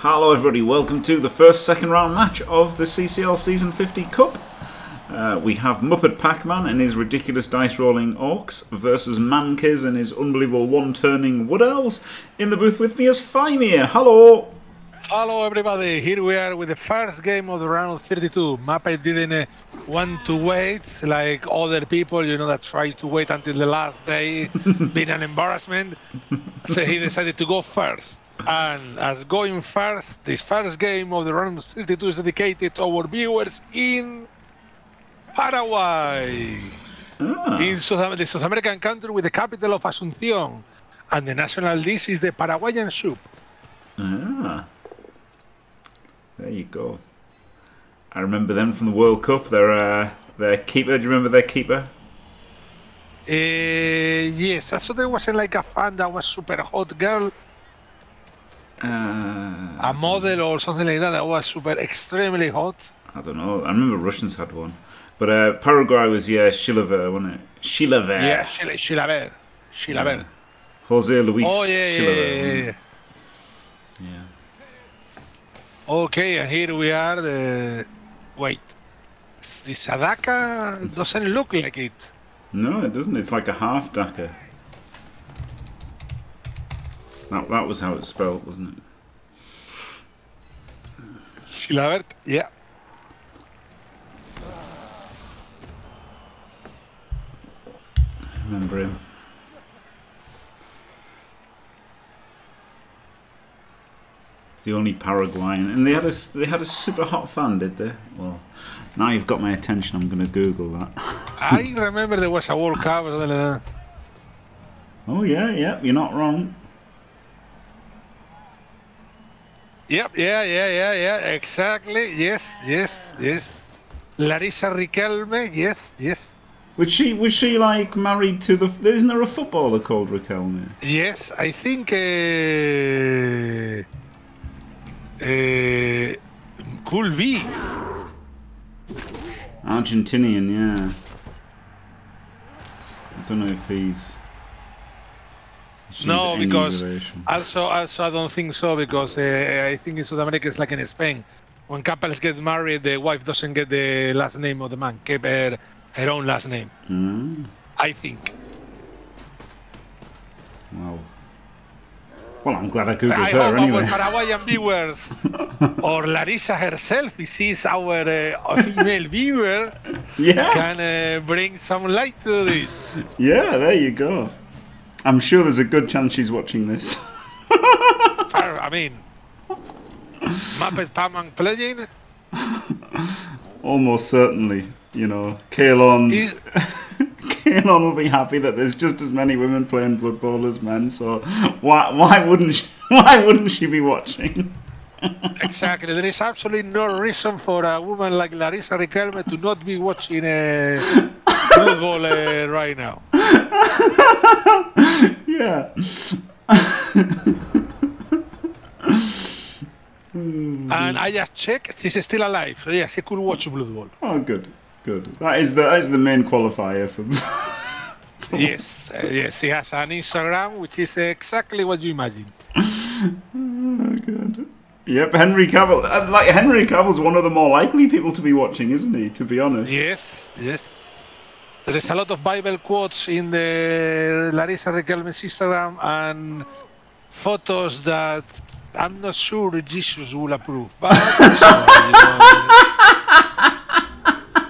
Hello everybody, welcome to the first second round match of the CCL Season 50 Cup. We have Muppet Pac-Man and his ridiculous dice rolling orcs versus Mankiz and his unbelievable one-turning wood elves. In the booth with me is Faemir. Hello! Hello everybody, here we are with the first game of the round 32. Muppet didn't want to wait like other people, you know, that tried to wait until the last day, being an embarrassment. So he decided to go first. And as going first, this first game of the round 32 is dedicated to our viewers in Paraguay. Ah. In the South American country with the capital of Asuncion. And the national dish is the Paraguayan soup. Ah. There you go. I remember them from the World Cup. Their keeper. Do you remember their keeper? Yes. I saw there wasn't like a fan that was super hot girl. A model or something like that was super extremely hot. I don't know. I remember Russians had one, but Paraguay was Chilavert, wasn't it? Chilavert. Yeah, Chilavert. Chilavert. Jose Luis. Oh yeah, Chilavert. Yeah. Okay, and here we are. Wait, the Sadaka doesn't look like it. No, it doesn't. It's like a half Daka. That was how it's spelled, wasn't it? Chilavert, yeah. I remember him. The only Paraguayan, and they had a super hot fan, did they? Well, now you've got my attention. I'm going to Google that. I remember there was a World Cup. Oh yeah, you're not wrong. Yep, yeah, exactly. Yes. Larissa Riquelme, yes. Was she like married to the? Isn't there a footballer called Riquelme? Yes, I think. Could be Argentinian, yeah. I don't know if he's. No, because also I don't think so, because I think in South America it's like in Spain, when couples get married, the wife doesn't get the last name of the man, keep her own last name. Mm. I think. Wow. Well, I'm glad I googled her anyway. I hope our Paraguayan viewers, or Larissa herself, who sees our female viewer, yeah, can bring some light to this. Yeah, there you go. I'm sure there's a good chance she's watching this. I mean, Muppet Pac-Man playing? Almost certainly. You know, Kaelon's... Kaelon will be happy that there's just as many women playing Blood Bowl as men, so why wouldn't she be watching? Exactly, there is absolutely no reason for a woman like Larissa Riquelme to not be watching Blood Bowl right now. Yeah. And I just checked, she's still alive, so yes, she could watch Blood Bowl. Oh, good. Good. That is the main qualifier for. Yes, yes. He has an Instagram, which is exactly what you imagined. Oh, God. Yep, Henry Cavill. Like Henry Cavill's one of the more likely people to be watching, isn't he? To be honest. Yes. There is a lot of Bible quotes in the Larissa Riquelme's Instagram and photos that I'm not sure Jesus will approve. But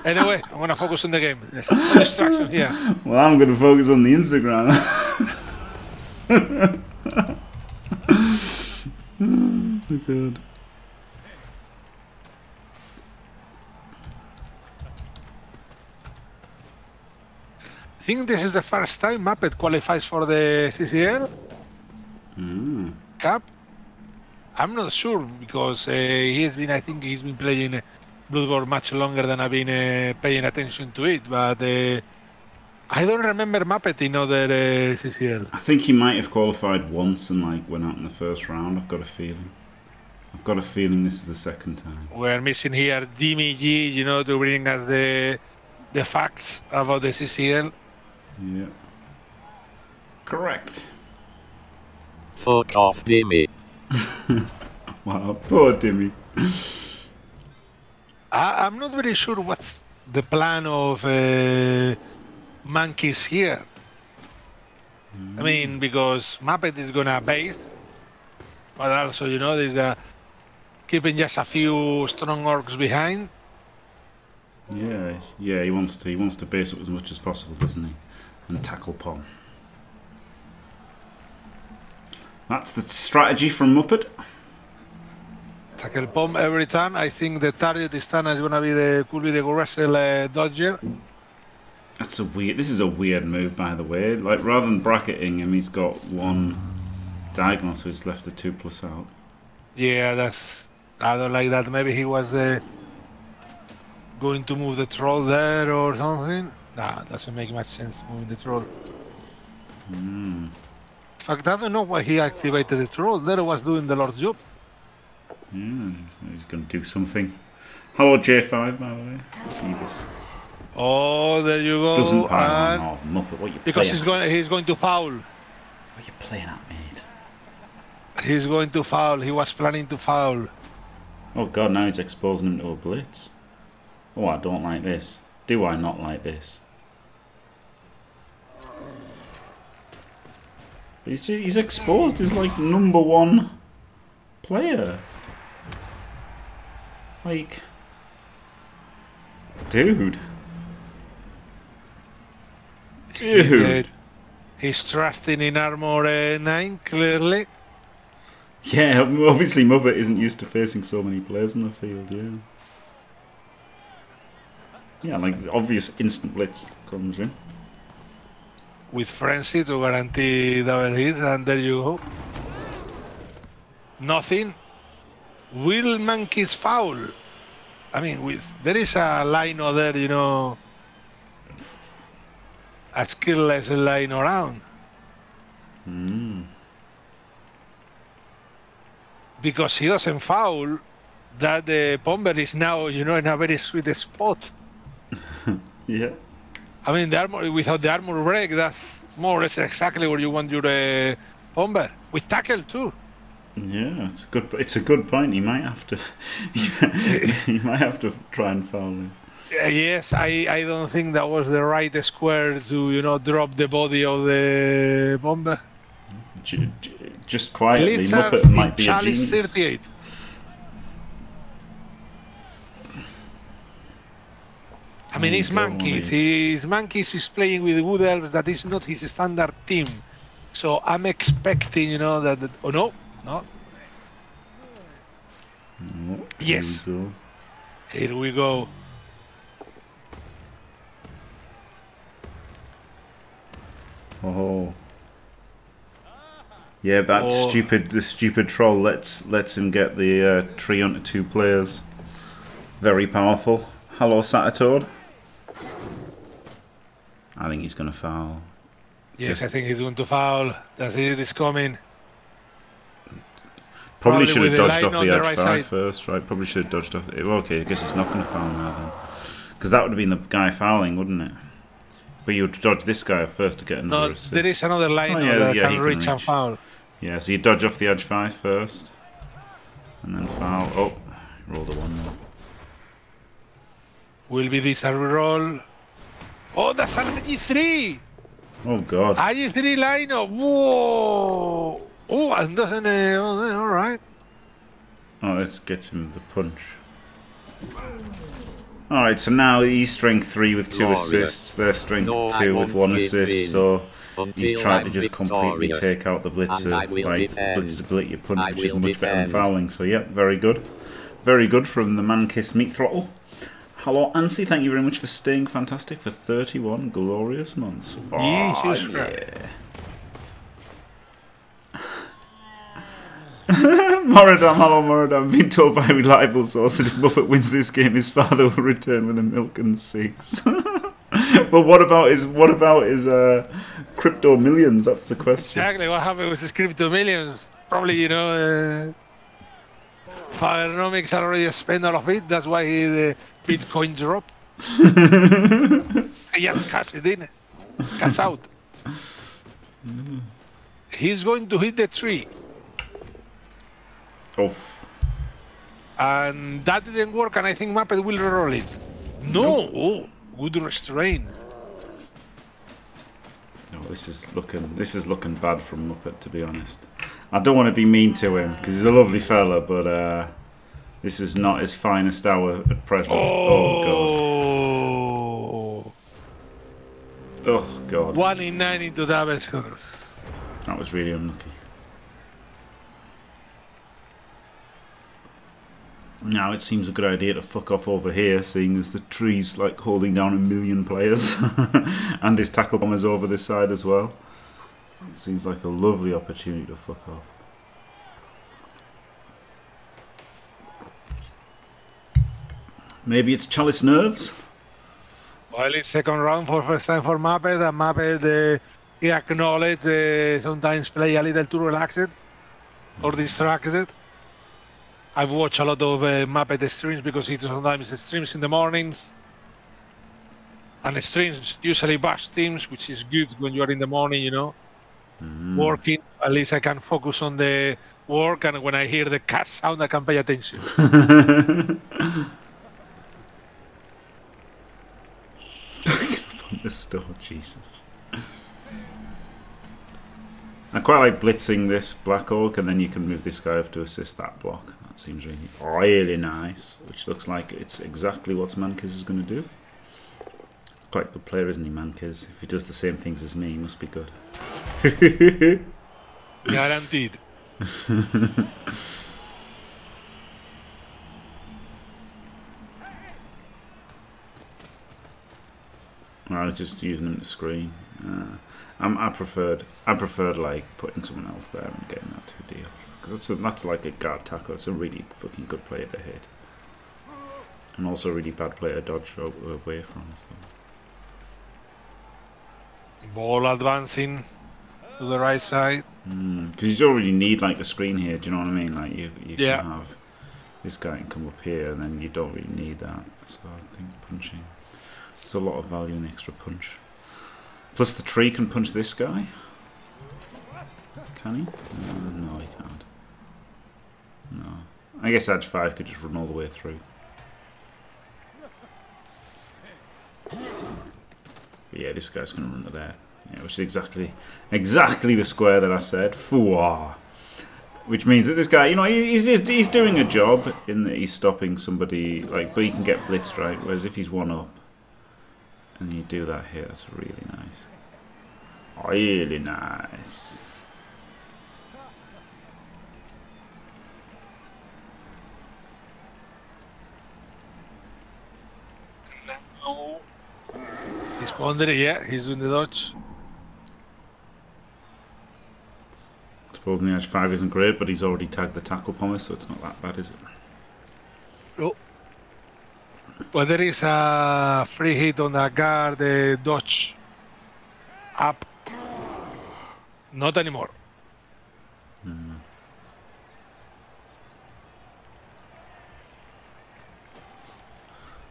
anyway, I'm going to focus on the game. There's no distraction here. Well, I'm going to focus on the Instagram. Oh, God. I think this is the first time Muppet qualifies for the CCL Cup. I'm not sure because I think he's been playing... Blood Bowl much longer than I've been paying attention to it, but I don't remember Muppet in other CCL. I think he might have qualified once and like went out in the first round. I've got a feeling this is the second time. We're missing here Dimmy G, you know, to bring us the facts about the CCL. Yeah. Correct. Fuck off, Dimmy. Wow, poor Dimmy. I'm not really sure what's the plan of Mankiz here. I mean, because Muppet is gonna bait, but also, you know, there's keeping just a few strong orcs behind. Yeah, yeah, he wants to base up as much as possible, doesn't he? And tackle Pom. That's the strategy from Muppet. Tackle Pom every time. I think the target this time is gonna be could be the Wrestle Dodger. That's a weird. This is a weird move, by the way. Like, rather than bracketing him, he's got one diagonal, so he's left a 2+ out. Yeah, that's. I don't like that. Maybe he was going to move the troll there or something. Nah, doesn't make much sense moving the troll. In fact, I don't know why he activated the troll. There was doing the Lord's job. Yeah, he's gonna do something. Hello, J5, by the way. Jesus. Oh, there you go. Doesn't pile on. Oh, Muppet, what are you because he's going to foul. What are you playing at, mate? He's going to foul. He was planning to foul. Oh God, now he's exposing him to a blitz. Oh, I don't like this. Do I not like this? But he's exposed. He's like #1 player. Like, dude. He's trusting in armor 9, clearly. Yeah, obviously Muppet isn't used to facing so many players in the field, yeah. Yeah, like the obvious instant blitz comes in. With frenzy to guarantee double hits, and there you go. Nothing. Will Mankiz foul? I mean, there is a lino there, you know. A skill is lying around. Because he doesn't foul, that the Pomber is now, you know, in a very sweet spot. Yeah. I mean, the armor, without the armor break, that's more or less exactly where you want your Pomber. With tackle too. Yeah, it's a good. It's a good point. He might have to. He might have to try and foul him. Yes, I don't think that was the right square to, you know, drop the body of the bomber. Just quietly, Blizzards Muppet might be Chalice a genius. 38. I mean, it's Mankiz. Mankiz is playing with Wood Elves. That is not his standard team. So I'm expecting, you know, that... oh, no, no. No, yes. Here we go. Oh, yeah! That stupid troll lets him get the tree onto 2 players. Very powerful. Hello, Satatoad. I think he's going to foul. Yes, I think he's going to foul. That's it. It's coming. Probably should have dodged off the edge first, right? Probably should have dodged off. Okay, I guess he's not going to foul now then, because that would have been the guy fouling, wouldn't it? But you dodge this guy first to get another assist. There is another line that can reach and foul. Yeah, so you dodge off the edge 5 first. And then foul. Oh, rolled a 1 there. Will be this a roll? Oh, that's an IG3! Oh, God. IG3 line up. Whoa! Oh, and doesn't... alright. Oh, that gets him the punch. Alright, so now he's strength 3 with 2 assists, they're strength 2 with 1 assist, so he's trying to just completely take out the blitzer by blitzability of punch, which is much better than fouling. So yep, very good. Very good from the Mankiz Meat Throttle. Hello, Ansi, thank you very much for staying fantastic for 31 glorious months. Oh, yeah. Moradam, hello Moradam. I've been told by a reliable source that if Muppet wins this game, his father will return with a milk and 6. But what about his crypto millions? That's the question. Exactly. What happened with his crypto millions? Probably, you know, Fabernomics already spent all of it. That's why the Bitcoin dropped. Yeah, cash it in, cash out. He's going to hit the tree. Off. And that didn't work, and I think Muppet will reroll it. No! Oh, good restraint. No, this is looking bad from Muppet, to be honest. I don't want to be mean to him, because he's a lovely fella, but this is not his finest hour at present. Oh, God. Oh, God. 1 in 9 into double scores. That was really unlucky. Now it seems a good idea to fuck off over here, seeing as the tree's like holding down 1 million players. And his tackle bomber's over this side as well. It seems like a lovely opportunity to fuck off. Maybe it's Chalice nerves? Well, it's second round for first time for Muppet, and Muppet, he acknowledged sometimes play a little too relaxed or distracted. I've watched a lot of Muppet streams because he sometimes streams in the mornings. And streams usually bash teams, which is good when you are in the morning, you know, working. At least I can focus on the work, and when I hear the cat sound, I can pay attention. From the store, Jesus. I quite like blitzing this Black Orc, and then you can move this guy up to assist that block. That seems really, really nice, which looks like it's exactly what Mankiz is going to do. It's quite a good player, isn't he, Mankiz? If he does the same things as me, he must be good. Guaranteed. I was just using him to screen. I preferred like putting someone else there and getting that 2D off, because that's like a guard tackle. It's a really fucking good player to hit, and also a really bad player to dodge away from. So. Ball advancing to the right side. Because you don't really need like the screen here. Do you know what I mean? Like you can have this guy can come up here, and then you don't really need that. So I think punching. There's a lot of value in the extra punch. Plus the tree can punch this guy. Can he? No, he can't. No. I guess J5 could just run all the way through. But yeah, this guy's going to run to there. Yeah, which is exactly the square that I said. Fua. Which means that this guy, you know, he's doing a job in that he's stopping somebody, like, but he can get blitzed, right? Whereas if he's one up, and you do that here, that's really nice. Really nice. No. He's pondering, yeah, he's doing the dodge. Supposing the J5 isn't great, but he's already tagged the tackle pommer, so it's not that bad, is it? Nope. Oh. Well, there is a free hit on the guard, dodge up. Not anymore. Mm.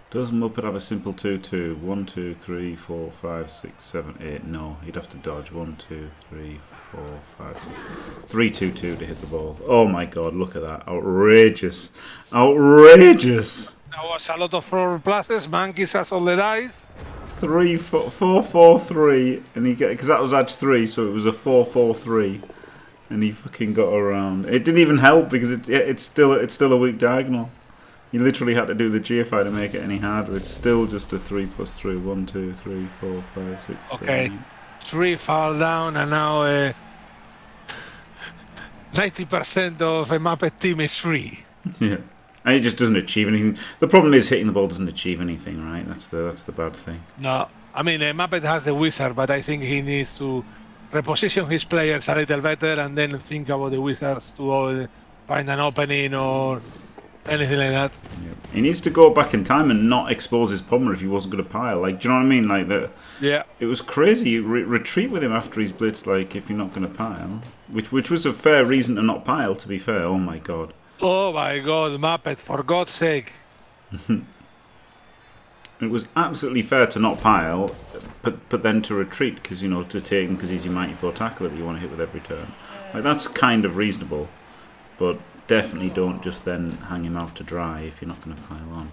Does Muppet have a simple 2-2? 1, 2, 3, 4, 5, 6, 7, 8. No, he'd have to dodge. 1, 2, 3, 4, 5, 6. 3, 2, 2 to hit the ball. Oh my God, look at that. Outrageous. Outrageous. That was a lot of forward pluses. Mankiz has all the dice. 3-4-4-3, and he get, because that was edge 3, so it was a 4-4-3, and he fucking got around. It didn't even help because it's still a weak diagonal. You literally had to do the GFI to make it any harder. It's still just a 3+3. 1, 2, 3, 4, 5, 6. Okay, 7. 3 fall down, and now 90% of a Muppet team is free. Yeah. And it just doesn't achieve anything. The problem is hitting the ball doesn't achieve anything, right? That's the bad thing. No, I mean, Muppet has the wizard, but I think he needs to reposition his players a little better and then think about the wizards to find an opening or anything like that. Yeah. He needs to go back in time and not expose his pommer if he wasn't going to pile. Like, do you know what I mean? Like that. Yeah. It was crazy. Retreat with him after he's blitzed. Like, if you're not going to pile, which was a fair reason to not pile. To be fair. Oh my God. Oh my God, Muppet, for God's sake. It was absolutely fair to not pile, but then to retreat, because, you know, to take him because he's your mighty blow tackler that you want to hit with every turn. Like, that's kind of reasonable, but definitely don't just then hang him out to dry if you're not going to pile on.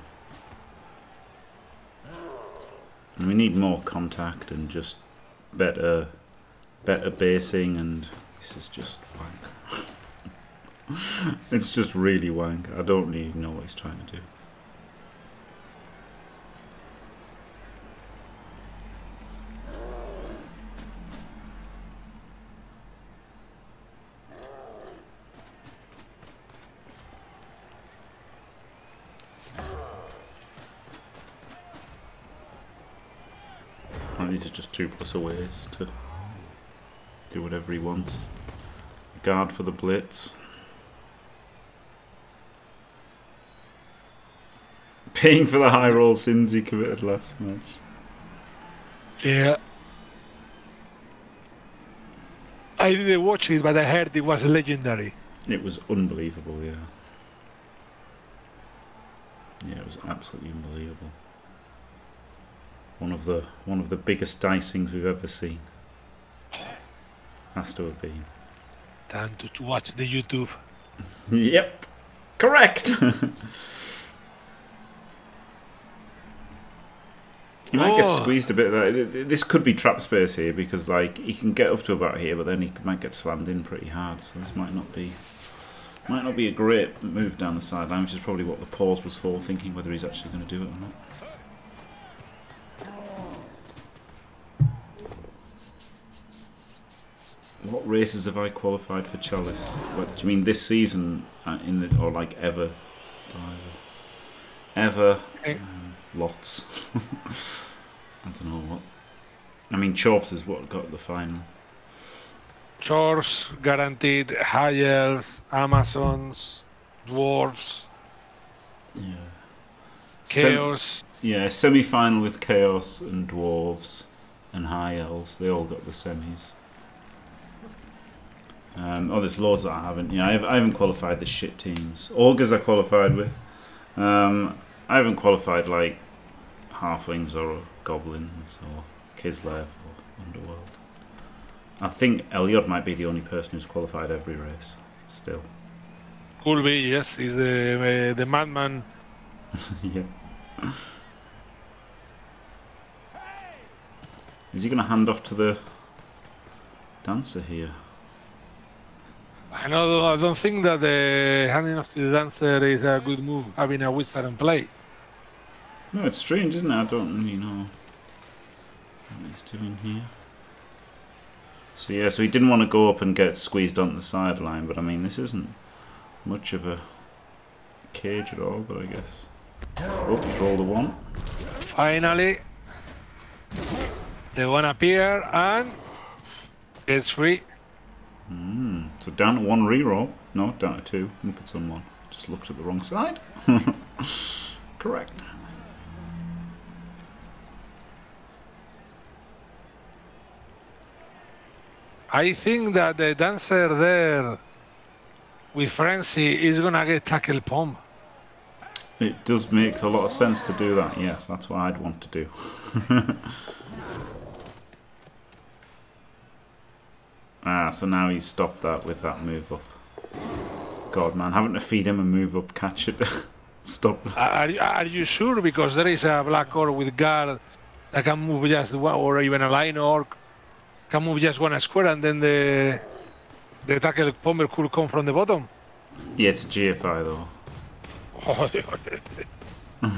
And we need more contact and just better basing, and this is just wank. It's just really wank. I don't really know what he's trying to do. These are just 2+ aways to do whatever he wants. Guard for the blitz. Paying for the high roll sins he committed last match. Yeah. I didn't watch it, but I heard it was legendary. It was unbelievable, yeah. Yeah, it was absolutely unbelievable. One of the biggest dicings we've ever seen. Has to have been. Time to watch the YouTube. Yep. Correct. You might get squeezed a bit of that. This could be trap space here because like he can get up to about here, but then he might get slammed in pretty hard, so this might not be a great move down the sideline, which is probably what the pause was for, thinking whether he's actually gonna do it or not. What races have I qualified for Chalice? What do you mean this season? Or like ever? Ever? Lots. I don't know what. I mean, Chorps is what got the final. Chorps, guaranteed, Hayers, Amazons, Dwarves. Yeah. Chaos. Semi-final with Chaos and Dwarves and High Elves. They all got the semis. There's loads that I haven't. Yeah, I haven't qualified the shit teams. Augurs I qualified with. I haven't qualified like halflings or goblins or Kislev or Underworld. I think Elliot might be the only person who's qualified every race still. Could be, yes. He's the madman. Yeah. Is he going to hand off to the dancer here? I don't think that handing off to the dancer is a good move, having a wizard and play. No, it's strange, isn't it? I don't really know what he's doing here. So yeah, so he didn't want to go up and get squeezed onto the sideline, but I mean, this isn't much of a cage at all, but I guess. Oh, he's rolled a 1. Finally, the 1 appears and gets free. So down to 1 reroll. No, down to 2. Muppets on 1. Just looked at the wrong side. Correct. I think that the dancer there with Frenzy is gonna get tackle palm. It does make a lot of sense to do that, yes, that's what I'd want to do. Ah, so now he's stopped that with that move up. God, man, having to feed him a move up, catch it, stop that. Are you sure? Because there is a black orc with guard that can move just one, or even a line orc can move just 1 square, and then the tackle pomber could come from the bottom. Yeah, it's a GFI though.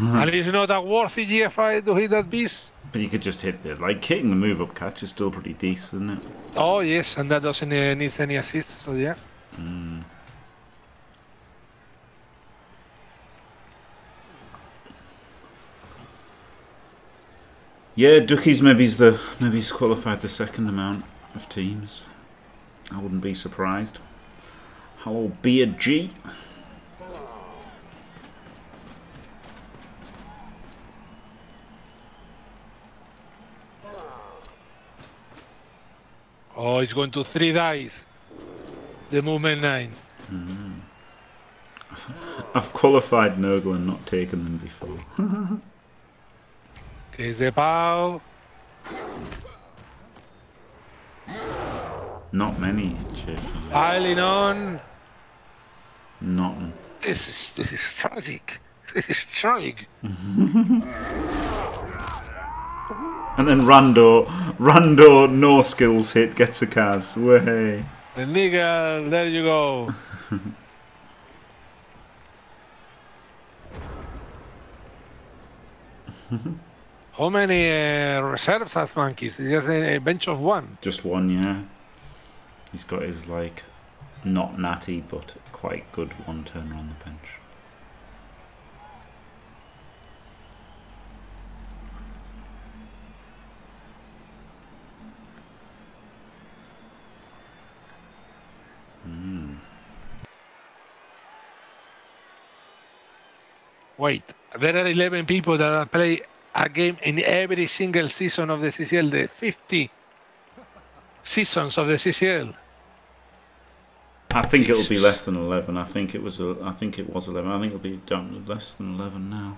And it's not a worthy GFI to hit that beast. But you could just hit it. Like, hitting the move-up catch is still pretty decent, isn't it? Oh, yes, and that doesn't need any assist, so yeah. Mm. Yeah, Dukies maybe's qualified the second amount of teams. I wouldn't be surprised. Hello, Beard G. Oh, it's going to 3 dice. The movement 9. Mm-hmm. I've qualified Nurgle and not taken them before. Okay, the bow. Not many chips. Piling on. Nothing. This is tragic. This is tragic. And then Rando no skills hit gets a Kaz. Way. The nigga, there you go. How many reserves has Mankiz? He has a bench of one. Just one, yeah. He's got his, like, not natty, but quite good one turner on the bench. Wait, there are 11 people that play a game in every single season of the CCL, the 50 seasons of the CCL. I think it'll be less than 11. I think it was 11. I think it'll be down less than 11 now.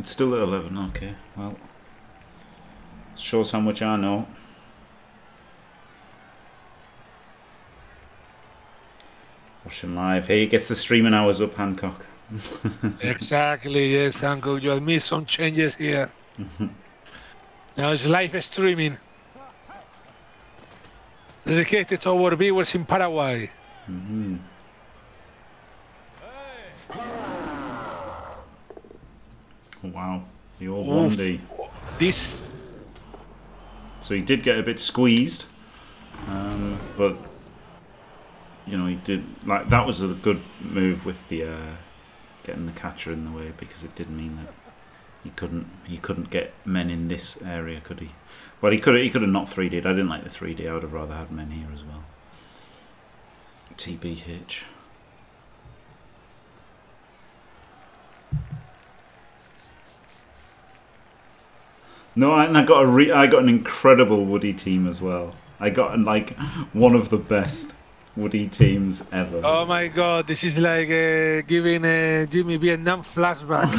It's still at 11. Okay, well, it shows how much I know. Watching live. Hey, gets the streaming hours up, Hancock. Exactly, yes, Uncle. You'll miss some changes here. Now it's live streaming, dedicated to our viewers in Paraguay. Mm-hmm. Hey. Wow, the old Wandy. This. So he did get a bit squeezed, but you know he did like that was a good move with the. Getting the catcher in the way, because it did mean that he couldn't get men in this area, could he? Well, he could have not 3D'd. I didn't like the 3D. I would have rather had men here as well. TB hitch. No, and I got an incredible Woody team as well. I got like one of the best Woody teams ever. Oh my god, this is like giving Jimmy Vietnam flashbacks.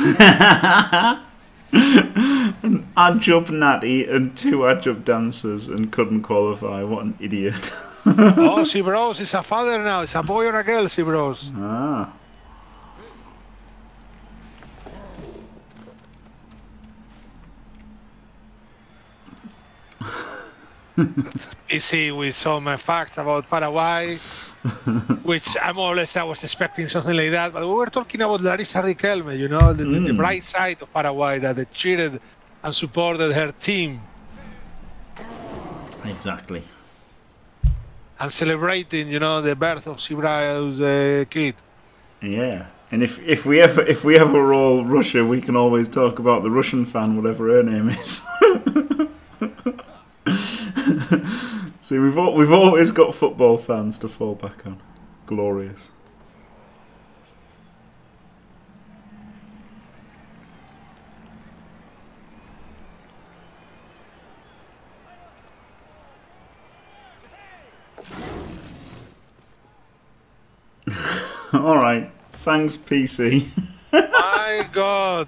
An adjub natty and two adjub dancers and couldn't qualify. What an idiot. Oh, she bros, it's a father now. It's a boy or a girl, she bros. Ah. Easy with some facts about Paraguay, which I'm always I was expecting something like that. But we were talking about Larissa Riquelme, you know, the bright side of Paraguay, that they cheered and supported her team. Exactly. And celebrating, you know, the birth of Sibrao's kid. Yeah. And if we ever roll Russia, we can always talk about the Russian fan, whatever her name is. See, we've always got football fans to fall back on. Glorious. All right. Thanks, PC. My God.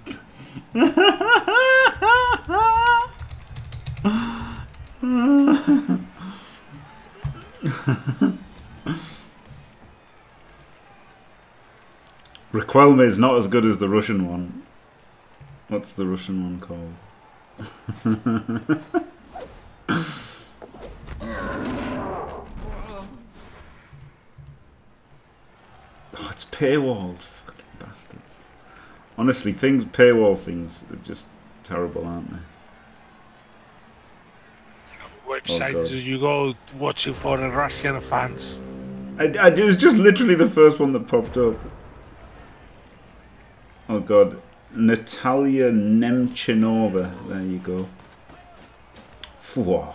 Riquelme is not as good as the Russian one. What's the Russian one called? Oh, it's paywalled, fucking bastards. Honestly, paywall things are just terrible, aren't they? Websites you go watching for the Russian fans. It was just literally the first one that popped up. Oh god, Natalia Nemchinova. There you go. Fua.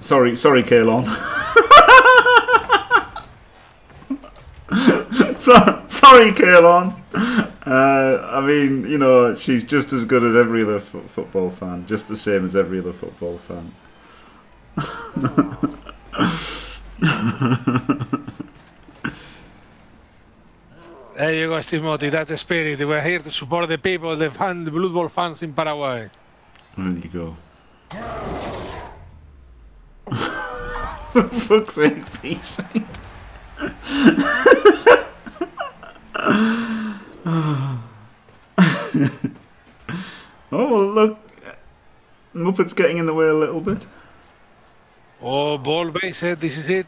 sorry, Kaelon. Sorry, Kaelon. I mean, you know, she's just as good as every other football fan, just the same as every other football fan. There you go, Steve Motti. That's the spirit. We're here to support the people, the Blood Bowl fans in Paraguay. There you go. For fuck's sake, PC. Oh, look. Muppet's getting in the way a little bit. Oh, ball base, this is it.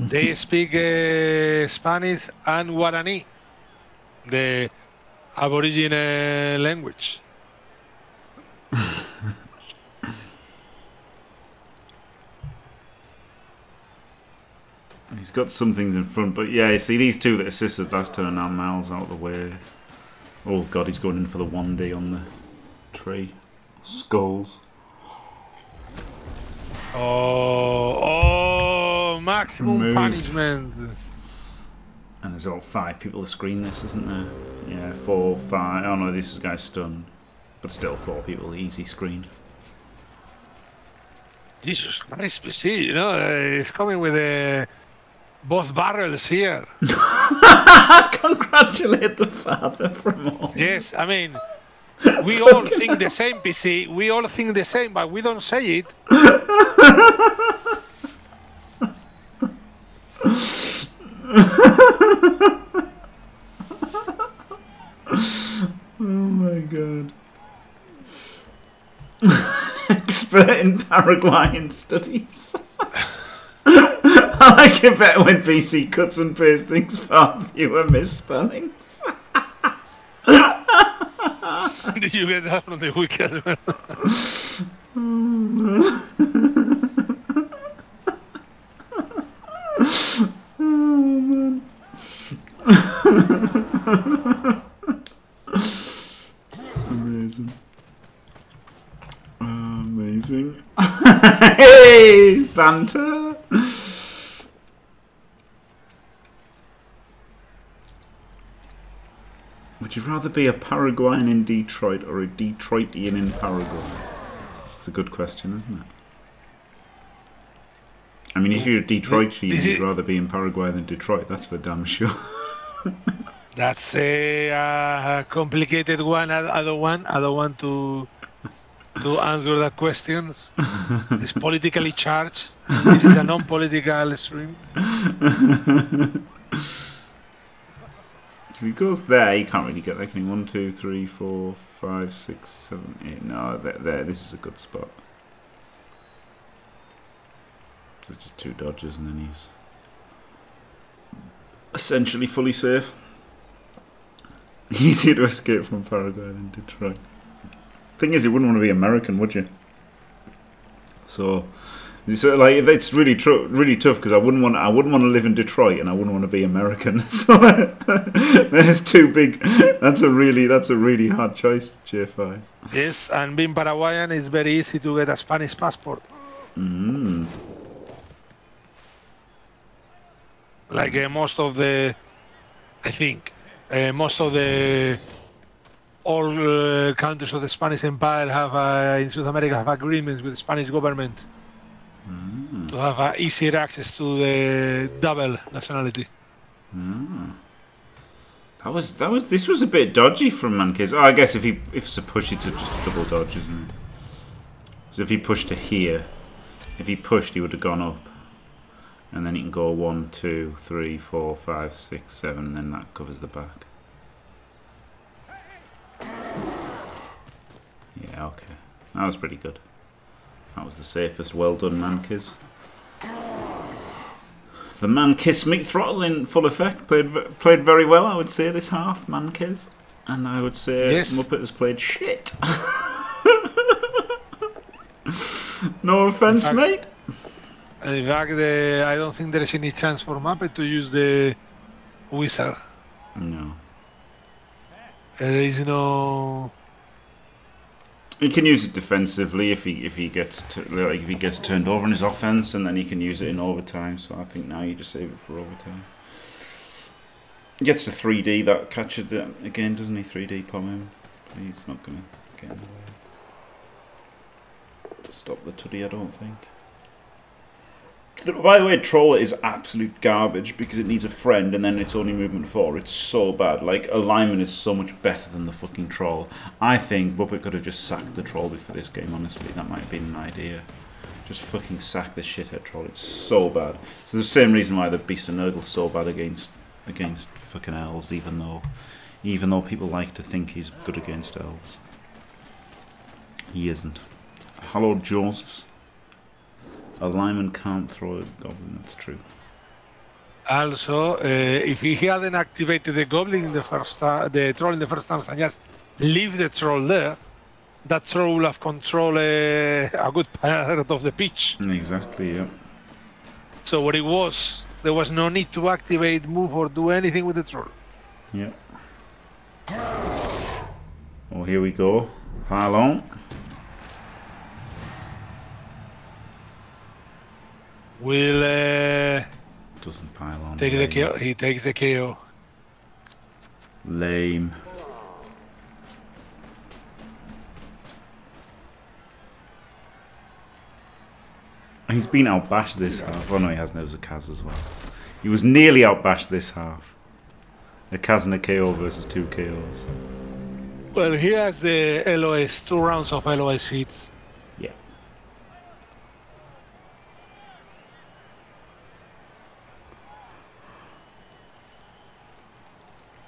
They speak Spanish and Guarani, the Aboriginal language. He's got some things in front, but yeah, you see these two that assisted last turn now, Mal's out of the way. Oh god, he's going in for the 1D on the tree. Skulls. Oh, maximum moved. Punishment. And there's all 5 people to screen this, isn't there? Yeah, 4, 5. Oh no, this guy's stunned. But still 4 people, easy screen. Jesus Christ, PC, you know, it's coming with both barrels here. Congratulate the father from all. Yes, I mean, we all think the same, PC. We all think the same, but we don't say it. Oh my god. Expert in Paraguayan studies. I like it better when PC cuts and pastes things far fewer misspellings. Did you get that from the week as well? Oh man. Amazing. Amazing. Hey, banter. Would you rather be a Paraguayan in Detroit or a Detroitian in Paraguay? It's a good question, isn't it? I mean, if you're a Detroitian, you'd rather be in Paraguay than Detroit. That's for damn sure. That's a complicated one. I don't want to answer that question. It's politically charged. This is a non-political stream. If he goes there, he can't really get there. Can he? 1, 2, 3, 4, 5, 6, 7, 8. No, there. This is a good spot. So just 2 dodges, and then he's essentially fully safe. Easier to escape from Paraguay than Detroit. Thing is, you wouldn't want to be American, would you? So like, it's really really tough, because I wouldn't want to live in Detroit, and I wouldn't want to be American. So there's too big. That's a really hard choice, J5. Yes, and being Paraguayan is very easy to get a Spanish passport. Mm. Like most of the all countries of the Spanish Empire have in South America have agreements with the Spanish government. Mm. To have easier access to the double nationality. Mm. That was. This was a bit dodgy from Mankiz. Oh, I guess if it's a push, it's just a double dodge, isn't it? So if he pushed to here, if he pushed, he would have gone up, and then he can go 1, 2, 3, 4, 5, 6, 7, and then that covers the back. Yeah. Okay. That was pretty good. That was the safest. Well done, Mankiz. The Mankiz meat throttle in full effect. Played very well, I would say, this half, Mankiz. And I would say yes. Muppet has played shit. No offence, mate. In fact, I don't think there is any chance for Muppet to use the wizard. No. There is no... He can use it defensively if he gets turned over in his offense, and then he can use it in overtime. So I think now you just save it for overtime. He gets to 3D that catcher again, doesn't he? 3D palm him. He's not gonna get in the way to stop the tutty, I don't think. By the way, Troller is absolute garbage because it needs a friend, and then it's only movement 4. It's so bad. Like, alignment is so much better than the fucking Troll. I think Muppet could have just sacked the Troll before this game, honestly. That might have been an idea. Just fucking sack this shithead troll. It's so bad. So the same reason why the Beast of Nurgle's so bad against fucking elves, even though people like to think he's good against elves. He isn't. Hello, Jaws. A lineman can't throw a goblin, that's true. Also, if he hadn't activated the goblin in the first time, the troll in the first time, and just leave the troll there, that troll will have control a good part of the pitch. Exactly, yeah. So what it was, there was no need to activate, move, or do anything with the troll. Yeah. Oh, here we go. Kaelon. Will doesn't pile on. Take the KO. He takes the KO. Lame. He's been outbashed this half. Oh no, he has no Zakaz as well. He was nearly outbashed this half. A Kaz and a KO versus two KOs. Well, he has the LOS, 2 rounds of LOS hits. Yeah.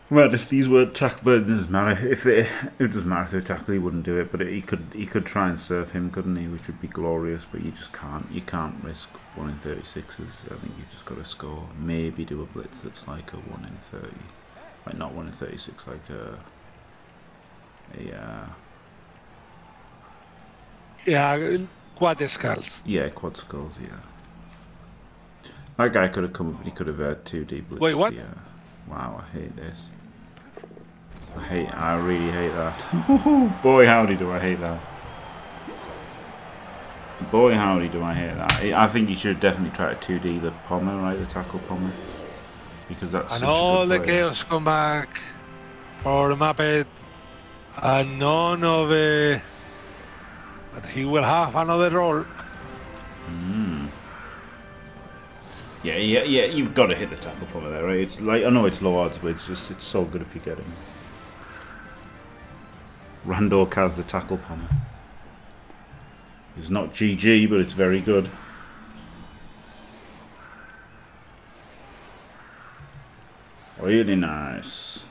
Well, if these were tackle, it doesn't matter. It doesn't matter if they tackle, he wouldn't do it. But he could try and serve him, couldn't he? Which would be glorious. But you just can't. You can't risk 1 in 36s. I think you just got to score. Maybe do a blitz that's like a 1 in 30, like not 1 in 36, like a yeah, quad skulls. Yeah, quad skulls. Yeah. That guy could have come up. He could have had 2D blitz. Wait, what? Yeah. Wow, I hate this. I really hate that. Boy, howdy do I hate that. Boy, howdy do I hate that. I think you should definitely try to 2D the Pommer, right? The tackle Pommer. Because that's and such all a good the player. Chaos come back for Muppet. And none of the... But he will have another roll. Mm. Yeah, you've got to hit the tackle plumber there, right? It's like, I know it's low odds, but it's just, it's so good if you get him. Randor has the tackle plumber. It's not GG, but it's very good. Really nice.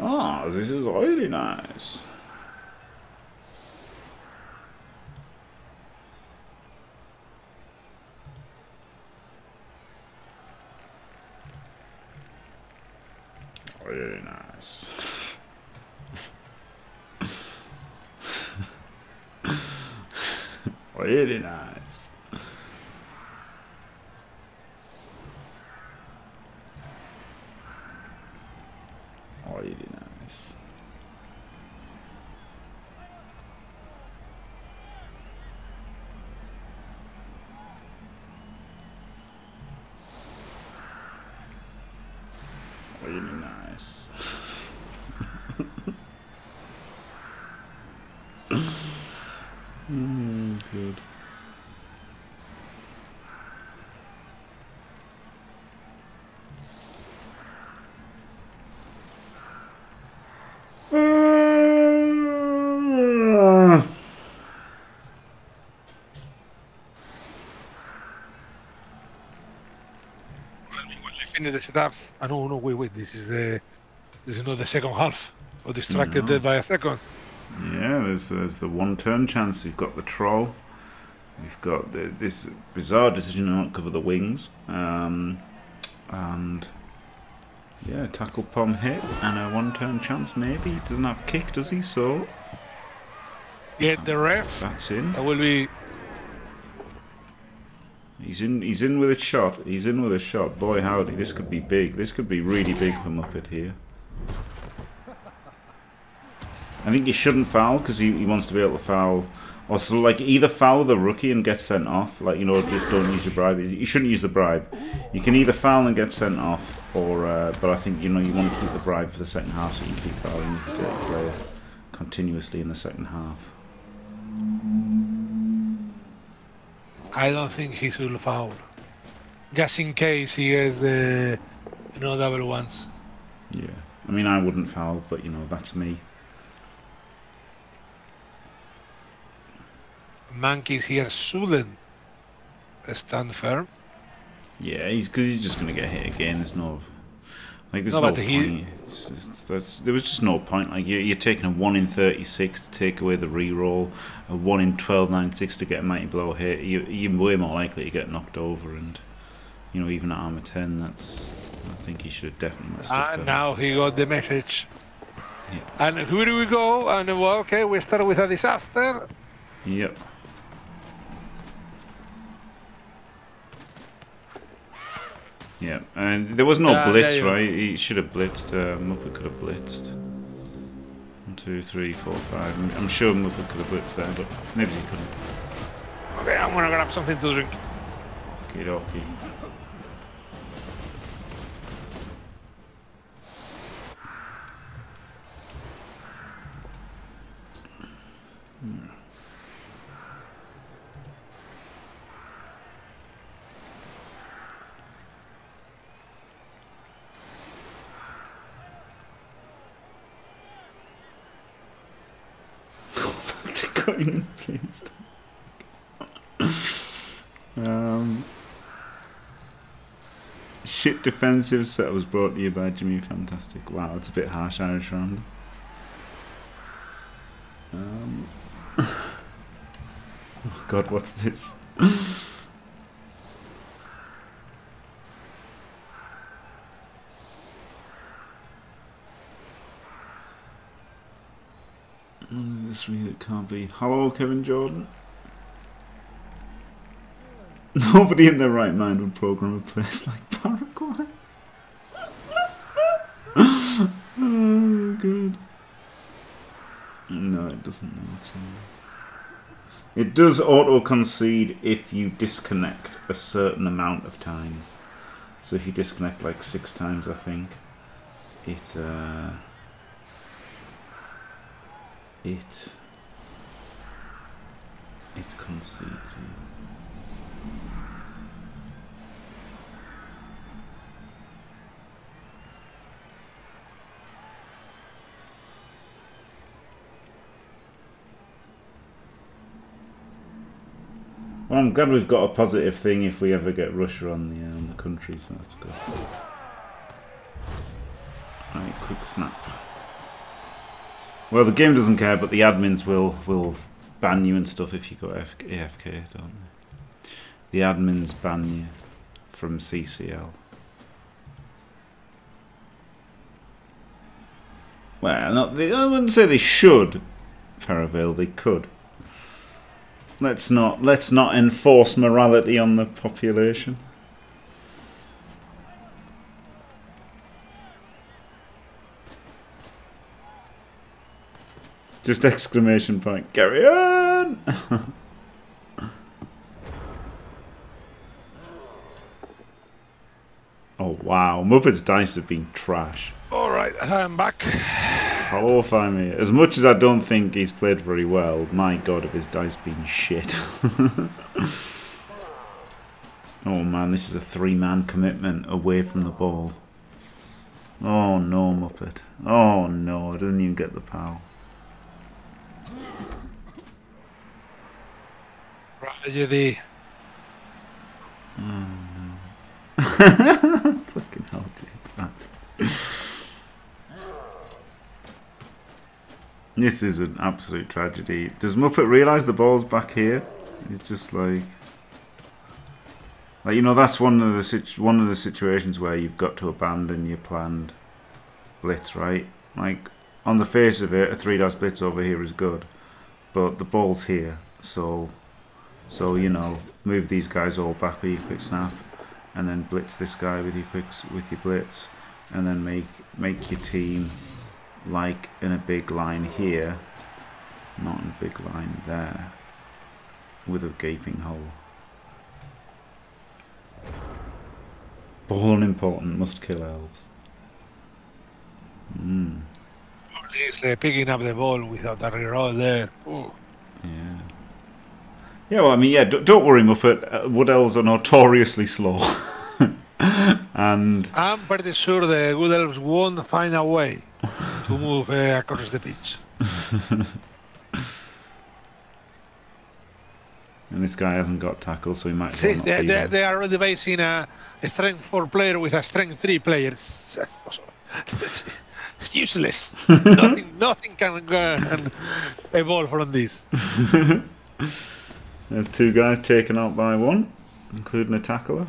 Ah, this is really nice. Very nice. Really nice. Really nice. Really nice. Good. When they finish the setups, I don't know. Wait. This is not the second half. Or distracted no. By a second. Yeah, there's the one turn chance. You've got the troll. You've got this bizarre decision to not cover the wings. And yeah, tackle pom hit and a one turn chance maybe. He doesn't have kick, does he? So yeah, the ref. That's in. That will be. He's in with a shot. He's in with a shot. Boy howdy, this could be big. This could be really big for Muppet here. I think he shouldn't foul because he wants to be able to foul. Or so, like, either foul the rookie and get sent off. Like, you know, just don't use your bribe. You shouldn't use the bribe. You can either foul and get sent off, or... but I think, you know, you want to keep the bribe for the second half, so you can keep fouling the player continuously in the second half. I don't think he should foul. Just in case he has the... You know, double ones. Yeah. I mean, I wouldn't foul, but, you know, that's me. Mankiz here shouldn't stand firm. Yeah, he's because he's just going to get hit again. There's no, like, there's no point. There was just no point. Like you're taking a 1 in 36 to take away the reroll, a 1 in 12.96 to get a mighty blow hit. You're way more likely to get knocked over, and you know even at armor 10, that's. I think he should have definitely. And now he got the message. Yeah. And who do we go? And well, okay, we start with a disaster. Yep. Yeah, and there was no blitz, right? He should have blitzed. Muppet could have blitzed. 1, 2, 3, 4, 5. I'm sure Muppet could have blitzed there, but maybe he couldn't. Okay, I'm gonna grab something to drink. Okie dokie. Shit defensive set was brought to you by Jimmy Fantastic. Wow, that's a bit harsh, Irish round. Oh God, what's this? This really can't be. Hello, Kevin Jordan. Nobody in their right mind would program a place like Paraguay. Oh, good. No, it doesn't. It does auto-concede if you disconnect a certain amount of times. So if you disconnect like 6 times, I think, it concedes you. Well, I'm glad we've got a positive thing if we ever get Russia on the country, so that's good. Right, quick snap. Well, the game doesn't care, but the admins will ban you and stuff if you go AFK, don't they? The admins ban you from CCL. Well, I wouldn't say they should, Caravelle, they could. Let's not enforce morality on the population. Just exclamation point. Carry on. Oh wow, Muppet's dice have been trash. All right, I'm back. Hello, Faemir. As much as I don't think he's played very well, my God, have his dice been shit. Oh man, this is a 3-man commitment away from the ball. Oh no, Muppet. Oh no, I didn't even get the pal. Tragedy. Oh no. Fucking hell, J5. This is an absolute tragedy. Does Muppet realise the ball's back here? It's just like you know, that's one of the situations where you've got to abandon your planned blitz, right? Like on the face of it, a 3-dice blitz over here is good, but the ball's here, so you know, move these guys all back with your quick snap, and then blitz this guy with your blitz, and then make your team. Like in a big line here, not in a big line there, with a gaping hole. Ball important, must kill elves. Mm. Or at least they're picking up the ball without a reroll there. Ooh. Yeah. Yeah, well, I mean, yeah, don't worry, Muppet. Wood elves are notoriously slow. And I'm pretty sure the good elves won't find a way to move across the pitch. And this guy hasn't got tackle, so he might. See, well they are already basing a strength 4 player with a strength 3 player. It's useless. nothing can evolve from this. There's two guys taken out by one, including a tackler.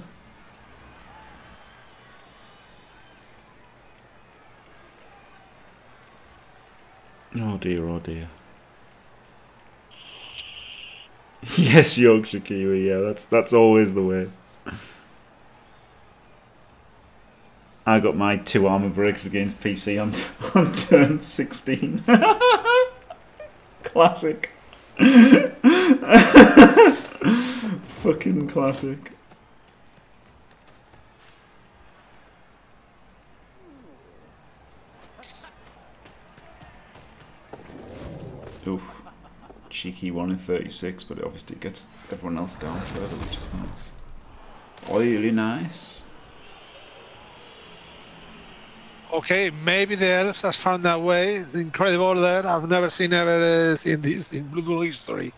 Oh dear, oh dear. Yes, Yorkshire Kiwi, yeah, that's always the way. I got my 2 armor breaks against PC on turn 16. Classic. Fucking classic. Oof. Cheeky 1 in 36, but it obviously gets everyone else down further, which is nice. Really nice. Okay, maybe the elves has found that way. It's incredible that I've never seen seen this in Blue Bull history.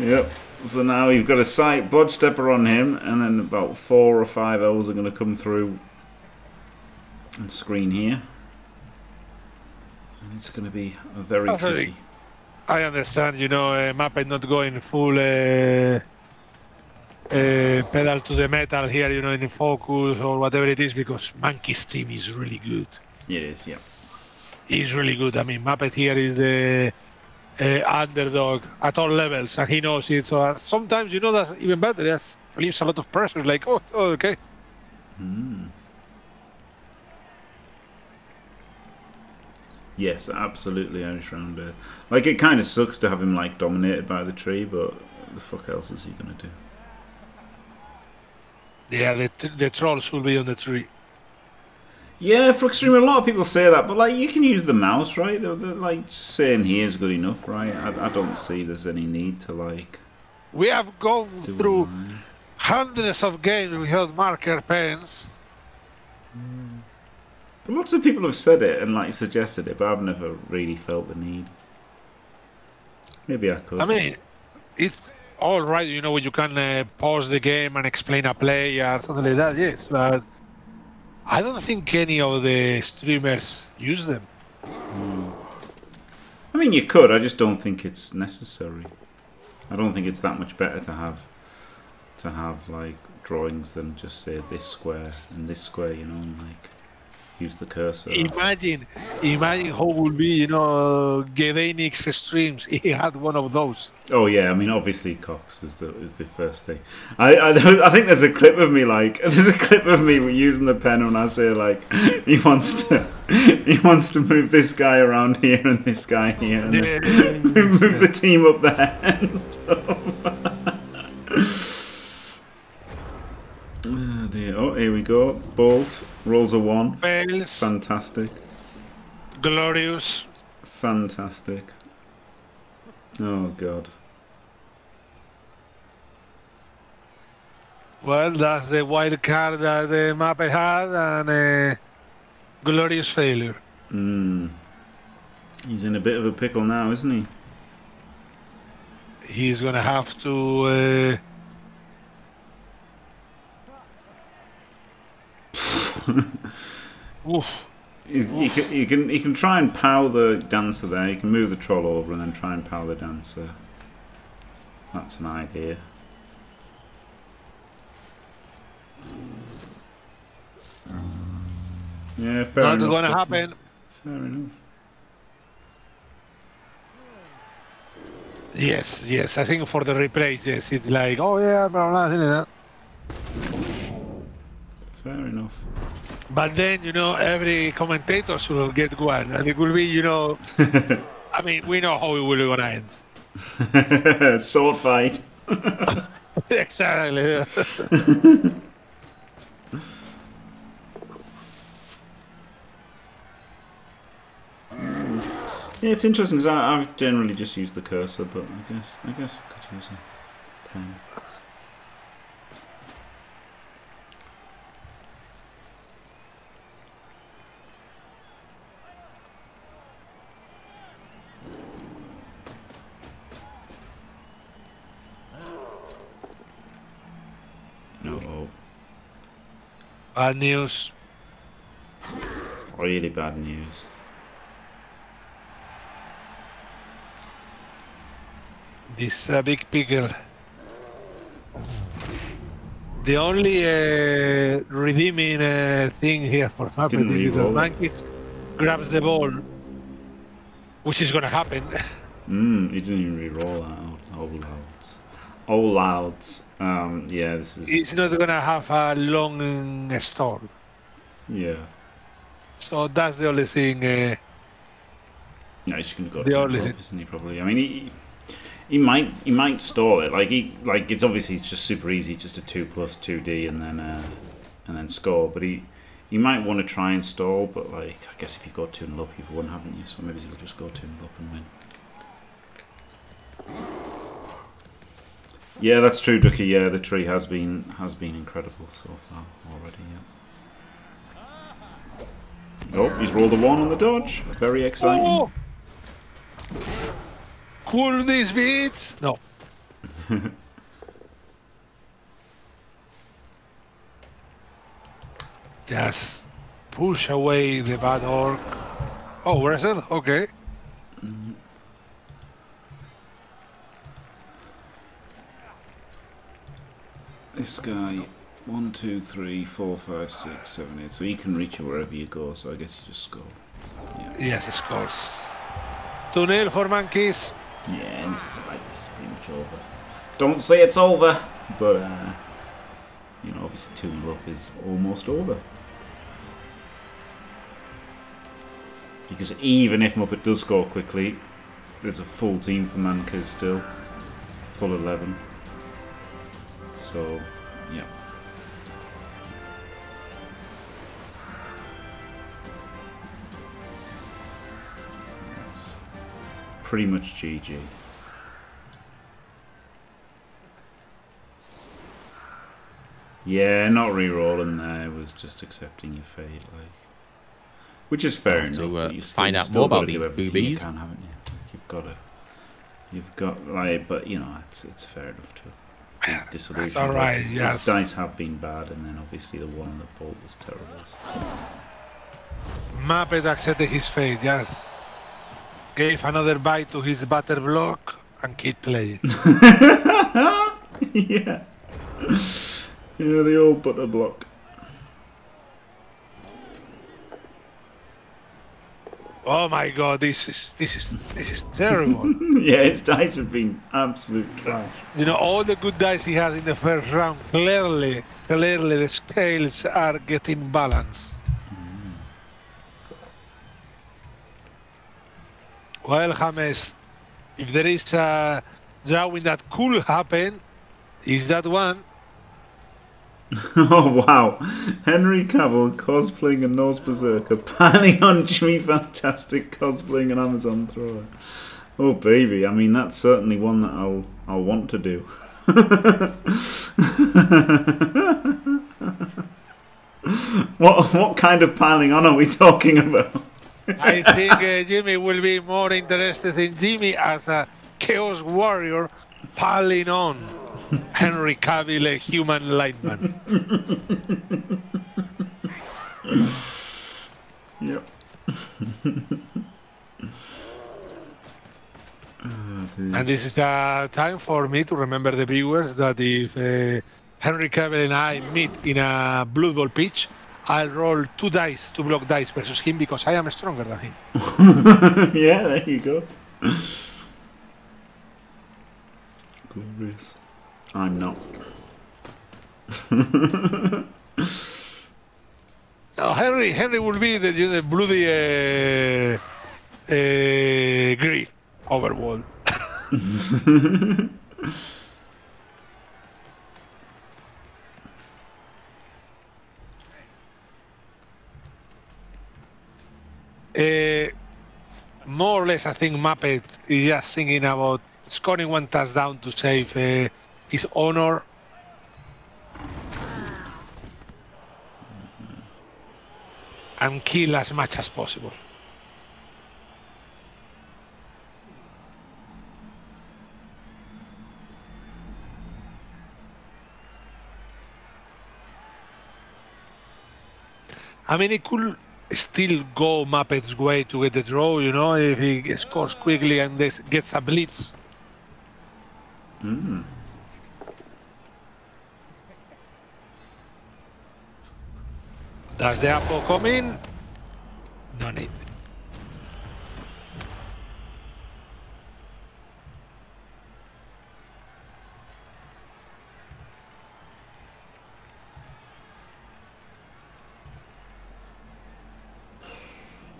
Yep. So now you've got a sight blood stepper on him, and then about 4 or 5 elves are going to come through and screen here. And it's going to be a very tricky. I understand, you know, Muppet not going full pedal to the metal here, you know, in focus or whatever it is, because Manki's team is really good. It is, yeah. He's really good. I mean, Muppet here is the underdog at all levels, and he knows it. So sometimes, you know, that's even better. That leaves a lot of pressure, like, oh okay. Mm. Yes, absolutely, Irish Rounder. Like, it kind of sucks to have him, like, dominated by the tree, but what the fuck else is he going to do? Yeah, the trolls will be on the tree. Yeah, for extreme, a lot of people say that, but, like, you can use the mouse, right? They're like, just saying here is good enough, right? I don't see there's any need to, like... We have gone through hundreds of games without marker pens. Mm. But lots of people have said it and, like, suggested it, but I've never really felt the need. Maybe I could. I mean, it's... All right, you know, when you can pause the game and explain a play or something like that, yes, but I don't think any of the streamers use them. Mm. I mean, you could, I just don't think it's necessary. I don't think it's that much better to have, like, drawings than just say this square and this square, you know, and, like, use the cursor. Imagine how would be, you know, Gavinix streams. He had one of those. Oh yeah, I mean obviously Cox is the first thing. I think there's a clip of me using the pen when I say like he wants to move this guy around here and this guy here and move the team up there and stuff. Oh dear. Oh, here we go. Bolt. Rolls a 1. Fails. Fantastic. Glorious. Fantastic. Oh, God. Well, that's the wild card that the Muppet had, and a glorious failure. Mm. He's in a bit of a pickle now, isn't he? He's going to have to... He can try and pow the dancer there. You can move the troll over and then try and pow the dancer. That's an idea. Yeah, fair enough. Not gonna happen. Fair enough. Yes, yes. I think for the replays, yes, it's like, oh yeah, blah blah blah. Fair enough. But then, you know, every commentator should get one, and it will be, you know, I mean, we know how it will be going to end. Sword fight. Exactly. yeah. Yeah, it's interesting because I've generally just used the cursor, but I guess I could use a pen. Bad news. Really bad news. This is a big pickle. The only redeeming thing here for Muppet is that Mankiz grabs the ball, which is going to happen. He didn't even re-roll out. Yeah, this is... It's not going to have a long storm. Yeah. So that's the only thing... No, he's going to go to the only top, isn't he, probably? I mean, he might stall it. Like, it's obviously just super easy, just a 2+2D and then score. But he might want to try and stall, but, like, I guess if you go 2-0 up, you've won, haven't you? So maybe he'll just go 2-0 up and win. Yeah, that's true, Ducky. Yeah, the tree has been incredible so far already. Yeah. Oh, he's rolled a 1 on the dodge. Very exciting. Oh! Could this be it? No. Just push away the bad orc. Oh, where's it? Okay. This guy, 1, 2, 3, 4, 5, 6, 7, 8. So he can reach you wherever you go. So I guess you just score. Yeah. Yes, he scores. 2-0 for Mankiz. Yeah, this is pretty much over. Don't say it's over, but you know, obviously 2-0 up is almost over. Because even if Muppet does score quickly, there's a full team for Mankiz still, full 11. So, yeah. That's pretty much GG. Yeah, not re-rolling there, was just accepting your fate, like. Which is fair enough. To, but you still, find out more about these boobies. You can, haven't you? Like, you've got like, but you know, it's fair enough to. Disillusioned. All right, his, yes. His dice have been bad, and then obviously the one on the bolt was terrible. Muppet accepted his fate, yes. Gave another bite to his batter block and keep playing. Yeah. Yeah, the old butter block. Oh my God! This is terrible. Yeah, his dice have been absolute trash. You know, all the good dice he had in the first round, clearly the scales are getting balanced. Well, James, if there is a drawing that could happen, is that one? Oh wow! Henry Cavill cosplaying a Norse berserker, panning on Jimmy Fantastic cosplaying an Amazon thrower. Oh baby, I mean that's certainly one that I'll want to do. What kind of panning on are we talking about? I think Jimmy will be more interested in Jimmy as a chaos warrior panning on Henry Cavill, a human lightman. Yep. Oh, and this is a time for me to remember the viewers that if Henry Cavill and I meet in a Blood Bowl pitch, I'll roll 2 dice, 2 block dice versus him because I am stronger than him. Yeah, there you go. Glorious. I'm not. No, Henry will be the bloody green overworld. More or less, I think Muppet is just thinking about scoring 1 touchdown to save. His honor. And kill as much as possible. I mean, it could still go Muppet's way to get the draw, you know, if he scores quickly and gets a blitz. Mm. Does the apple come in? No need.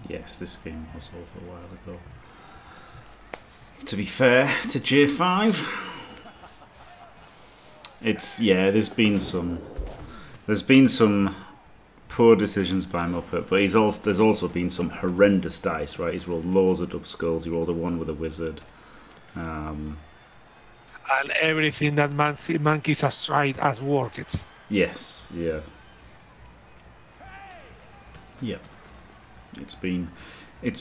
Yes, this game was over a while ago. To be fair to J5, it's, yeah, there's been some poor decisions by Muppet, but there's also been some horrendous dice, right? He's rolled loads of dub skulls. He rolled a one with a wizard, and everything that Mankiz has tried has worked. Yes, yeah, yeah. It's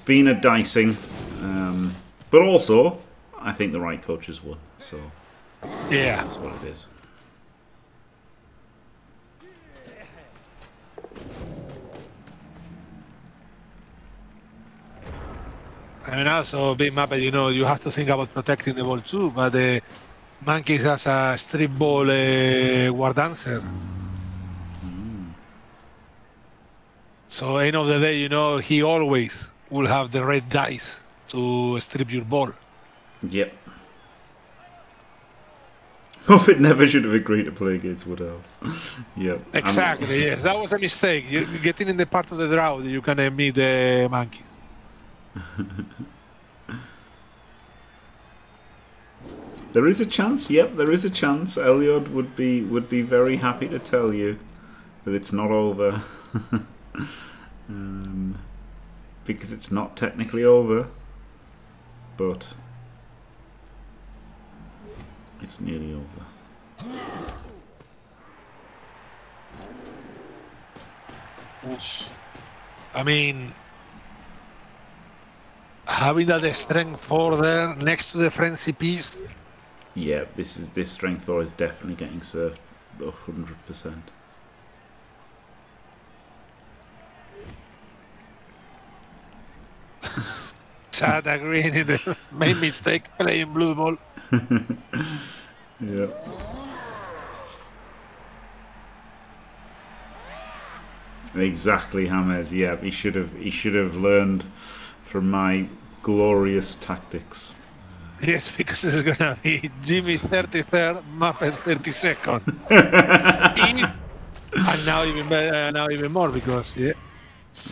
been a dicing, but also I think the right coaches won. So yeah, that's what it is. I mean, also being Muppet, you know, you have to think about protecting the ball too. But the Mankiz has a strip ball war dancer. So end of the day, you know, he always will have the red dice to strip your ball. Yep. Muppet never should have agreed to play against Wood Elves. Yep. Exactly, yes. That was a mistake. You're getting in the part of the draw you can meet the Mankiz. There is a chance, yep, there is a chance. Elliot would be very happy to tell you that it's not over. Because it's not technically over, but it's nearly over. I mean, having that strength four there next to the frenzy piece. Yeah, this strength four is definitely getting served 100%. Chad agreeing in the main mistake playing blue ball. Yeah. Exactly, Hammers. Yeah, he should have learned from my glorious tactics. Yes, because it's gonna be Jimmy 33rd, Muppet 32nd. And now even better, now even more, because yeah.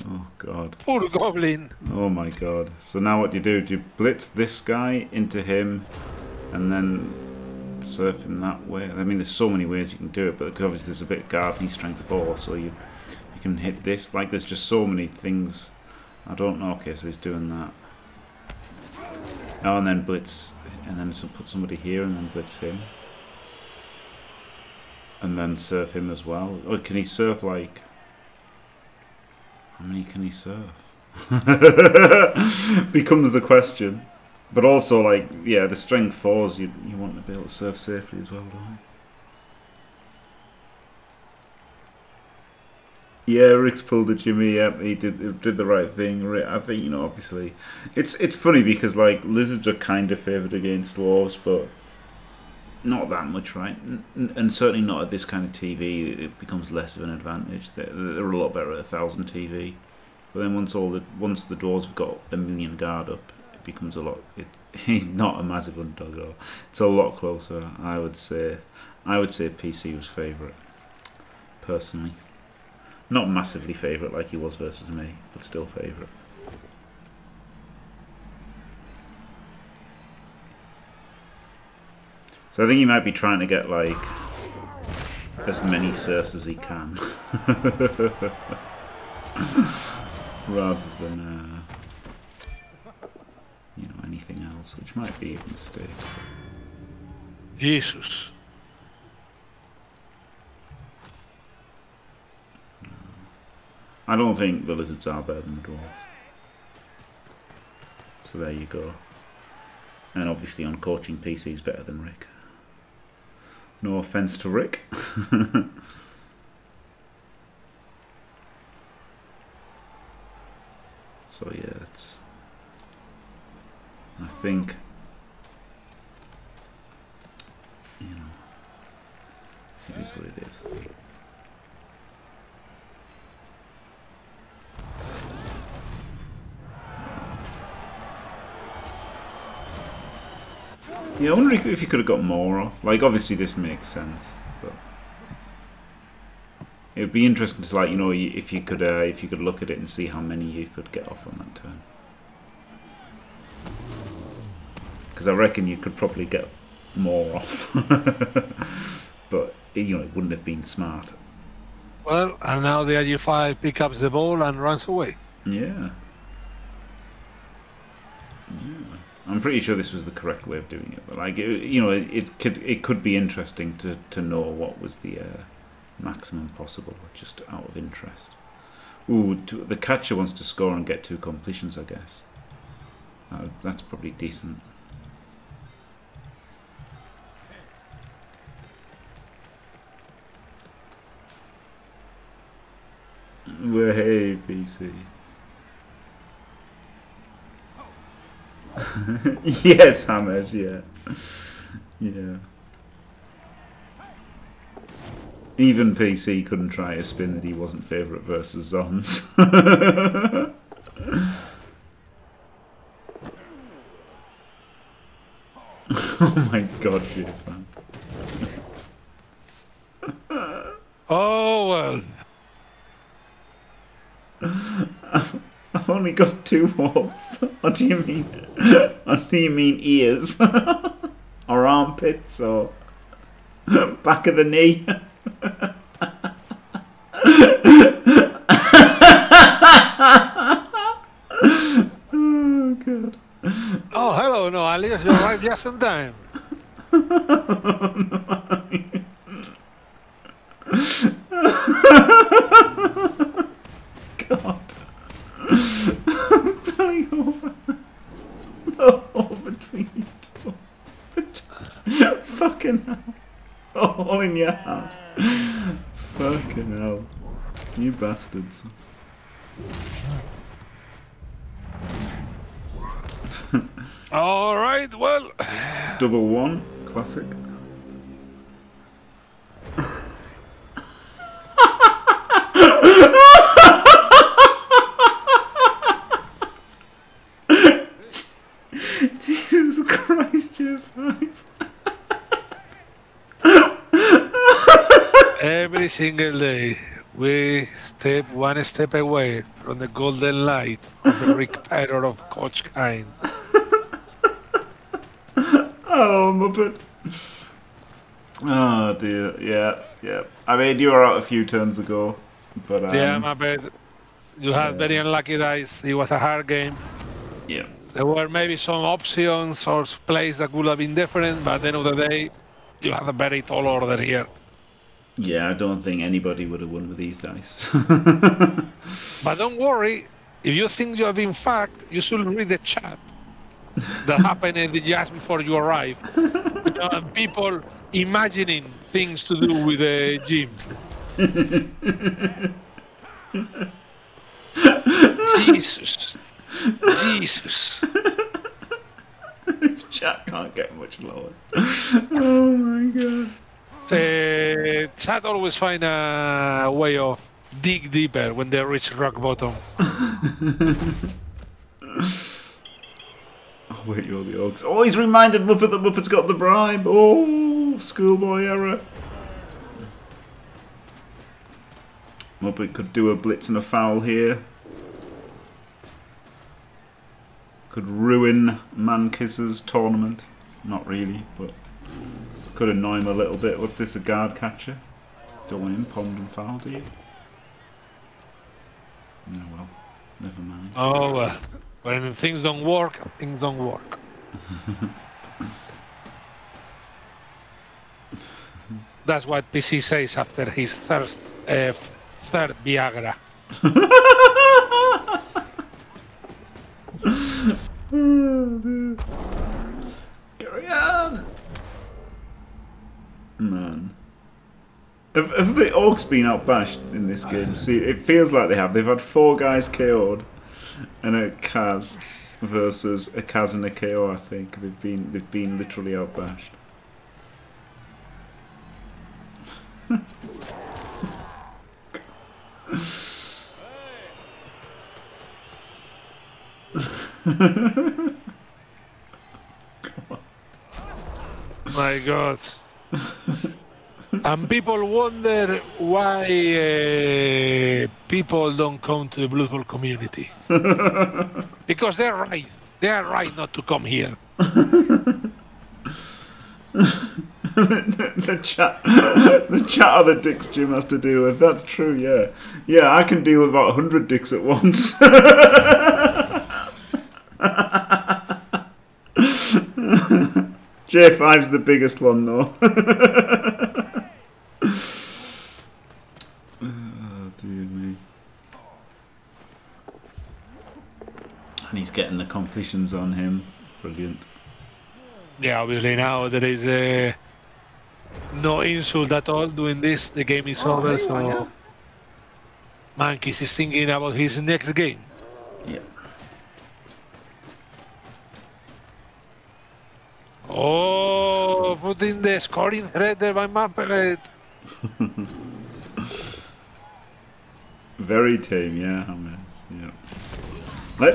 Oh god. Poor goblin. Oh my god. So now what do you do? Do you blitz this guy into him and then surf him that way? I mean, there's so many ways you can do it, but obviously there's a bit of guard and strength 4, so you can hit this. Like, there's just so many things. I don't know. Okay, so he's doing that. Oh, and then blitz, and then put somebody here and then blitz him. And then surf him as well. Or can he surf like... How many can he serve? Becomes the question. But also, like, yeah, the strength fours, you want to be able to serve safely as well, don't you? Yeah, Rick's pulled a Jimmy. Yeah, he did the right thing. Rick, I think, you know, obviously, it's funny because, like, lizards are kind of favoured against dwarves, but not that much, right? And certainly not at this kind of TV. It becomes less of an advantage. They're a lot better at 1000 TV. But then once the dwarves have got a million guard up, it becomes a lot. It's not a massive underdog at all. It's a lot closer, I would say. I would say PC was favourite, personally. Not massively favourite like he was versus me, but still favourite. So I think he might be trying to get, like, as many surfs as he can. Rather than, you know, anything else, which might be a mistake. Jesus. I don't think the lizards are better than the dwarves. So there you go. And obviously on coaching, PC's better than Rick. No offense to Rick. So yeah, it's, I think, you know, it is what it is. Yeah, I wonder if you could have got more off. Like, obviously this makes sense, but it would be interesting to, like, you know, if you could look at it and see how many you could get off on that turn. Because I reckon you could probably get more off, but you know, it wouldn't have been smart. Well, and now the J5 picks up the ball and runs away. Yeah. Yeah. I'm pretty sure this was the correct way of doing it, but like it, you know, it could be interesting to know what was the maximum possible, just out of interest. Ooh, the catcher wants to score and get 2 completions, I guess. That's probably decent. Hey, PC. Yes, Hammers, yeah. Yeah. Even PC couldn't try a spin that he wasn't favourite versus Zons. Oh my god, J5. Oh, well. I've only got 2 warts. What do you mean? What do you mean ears? Or armpits? Or back of the knee? Oh, God. Oh, hello. No, at least you arrived just in time. Oh, no. God. I'm falling over. Oh, between your toes. Fucking hell. All in your hand. Fucking hell. You bastards. Alright, well. Double one. Classic. Jesus Christ, J5. Every single day, we step one step away from the golden light of the Rick Pyro of Coach Kine. Oh, Muppet. Oh, dear. Yeah, yeah. I mean, you were out a few turns ago, but... yeah, Muppet. You had very unlucky dice. It was a hard game. Yeah. There were maybe some options or plays that could have been different, but at the end of the day, you had a very tall order here. Yeah, I don't think anybody would have won with these dice. But don't worry, if you think you have been fucked, you should read the chat that happened just before you arrived. You know, and people imagining things to do with the gym. Jesus. Jesus. This chat can't get much lower. Oh my god. Chat always find a way of dig deeper when they reach rock bottom. Oh wait, you're the Orcs. Oh, he's reminded Muppet that Muppet's got the bribe. Oh, schoolboy error. Muppet could do a blitz and a foul here. Could ruin Mankiz's tournament. Not really, but could annoy him a little bit. What's this, a guard catcher? Don't want him pond and foul, do you? No, well, never mind. Oh, when things don't work, things don't work. That's what PC says after his third Viagra. Oh, dude. Carry on! Man. Have the Orcs been outbashed in this game? See, it feels like they have. They've had 4 guys KO'd. and a Kaz versus a Kaz and a KO. I think they've been literally outbashed. My God. And people wonder why people don't come to the Blood Bowl community. Because they're right. They are right not to come here. the chat are the dicks Jim has to deal with. That's true, yeah. Yeah, I can deal with about 100 dicks at once. J5's the biggest one, though. Oh, dear me. And he's getting the completions on him. Brilliant. Yeah, obviously now there is no insult at all doing this. The game is over, so... Mankiz is thinking about his next game. Yeah. Oh, putting the scoring thread there by Muppet. Very tame, yeah, Hammers. Yeah.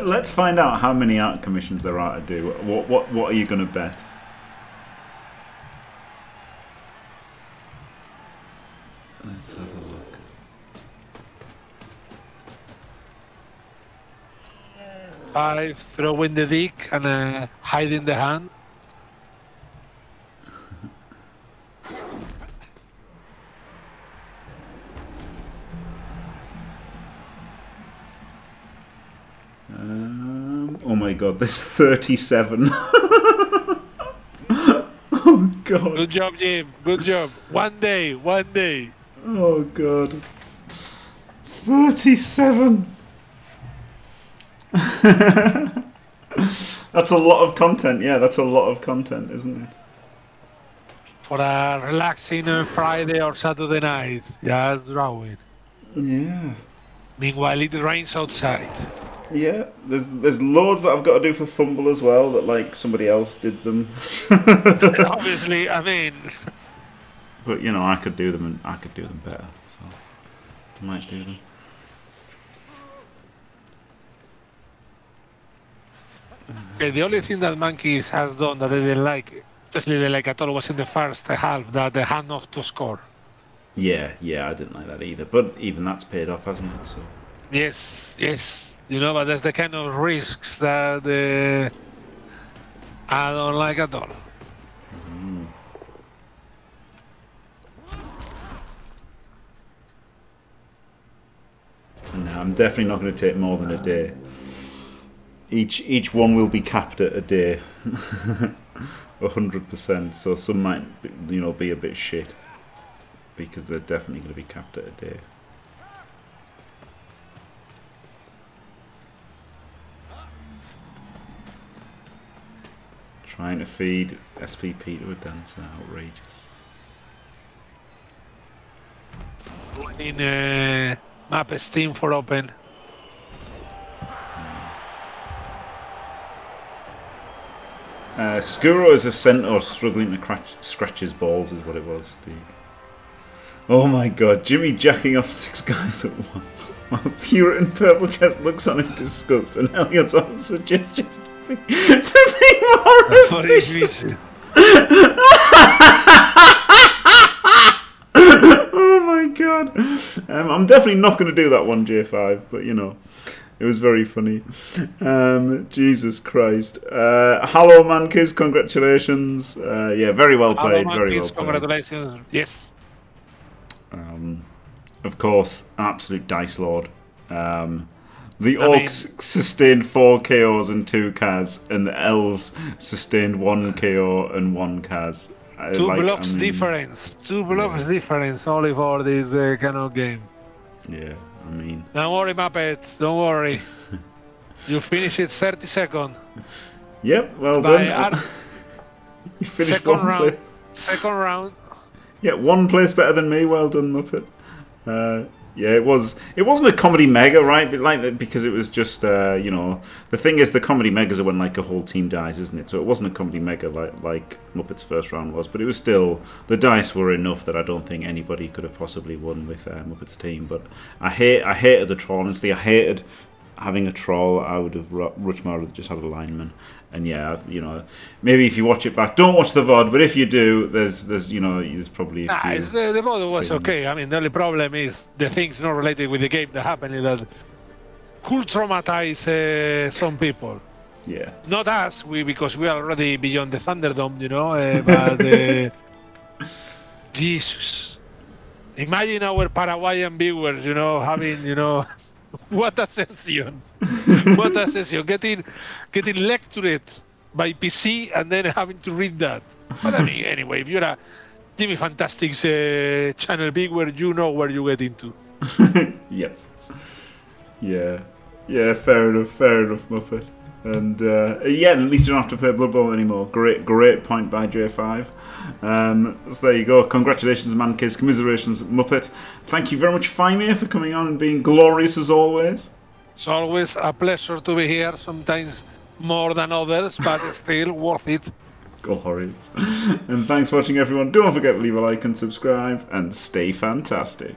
Let's find out how many art commissions there are to do. What are you gonna bet? Let's have a look. Five, throwing the dick and hiding the hand. Oh my God, there's 37. Oh God. Good job, Jim. Good job. One day. Oh God. 37. That's a lot of content. Yeah, that's a lot of content, isn't it? For a relaxing Friday or Saturday night. Just draw it. Yeah. Meanwhile, it rains outside. Yeah, there's loads that I've got to do for Fumble as well, that like somebody else did them. Obviously, I mean. But you know, I could do them and I could do them better, so I might do them. Okay, the only thing that Mankiz has done that I didn't like, especially like at all, was in the first half, that the handoff to score. Yeah, I didn't like that either. But even that's paid off, hasn't it? So. Yes. You know, but that's the kind of risks that I don't like at all. Mm. No, I'm definitely not going to take more than a day. Each one will be capped at a day, 100%. So some might, you know, be a bit shit because they're definitely going to be capped at a day. Trying to feed SPP to a dancer, outrageous. Winning Muppet's team for open. Skuro is a centaur struggling to scratch his balls, is what it was, Steve. Oh my God, Jimmy jacking off 6 guys at once. While Puritan Purple Chest looks on in disgust, and Elliot's on suggestions. To be more efficient. Oh my God. I'm definitely not going to do that one, J5, but you know, it was very funny. Jesus Christ. Hello, Mankiz, congratulations. Yeah, very well played. Hello, very well played. Congratulations, yes. Of course, absolute dice lord. The orcs sustained 4 KOs and 2 Kaz, and the elves sustained 1 KO and 1 Kaz. Two blocks difference only for this kind of game. Yeah, I mean. Don't worry, Muppet. Don't worry. You finish it 32nd. Yep, well done. You finished second round. Yeah, 1 place better than me. Well done, Muppet. Yeah, it was. It wasn't a comedy mega, right? But like that because it was just, you know, the thing is, the comedy megas are when like a whole team dies, isn't it? So it wasn't a comedy mega like Muppets First Round was, but it was still, the dice were enough that I don't think anybody could have possibly won with Muppets team. But I hated the troll. Honestly, I hated having a troll. I would have much more just had a lineman. And yeah, you know, maybe if you watch it back, don't watch the VOD, but if you do, there's you know, there's probably a few the VOD was things. Okay. I mean, the only problem is the things not related with the game that happened that could traumatize some people. Yeah. Not us, because we are already beyond the Thunderdome, you know, but Jesus. Imagine our Paraguayan viewers, you know, having, you know, what a session. What a session. Getting lectured by PC and then having to read that. But I mean, anyway, if you're a Jimmy Fantastic's channel viewer, you know where you get into. Yep. Yeah. Yeah, fair enough. Fair enough, Muppet. And yeah, at least you don't have to play Blood Bowl anymore. Great, great point by J5. So there you go. Congratulations, Mankiz. Commiserations, Muppet. Thank you very much, Faemir, for coming on and being glorious as always. It's always a pleasure to be here. Sometimes more than others, but still worth it. Glorious. And thanks for watching, everyone. Don't forget to leave a like and subscribe, and stay fantastic.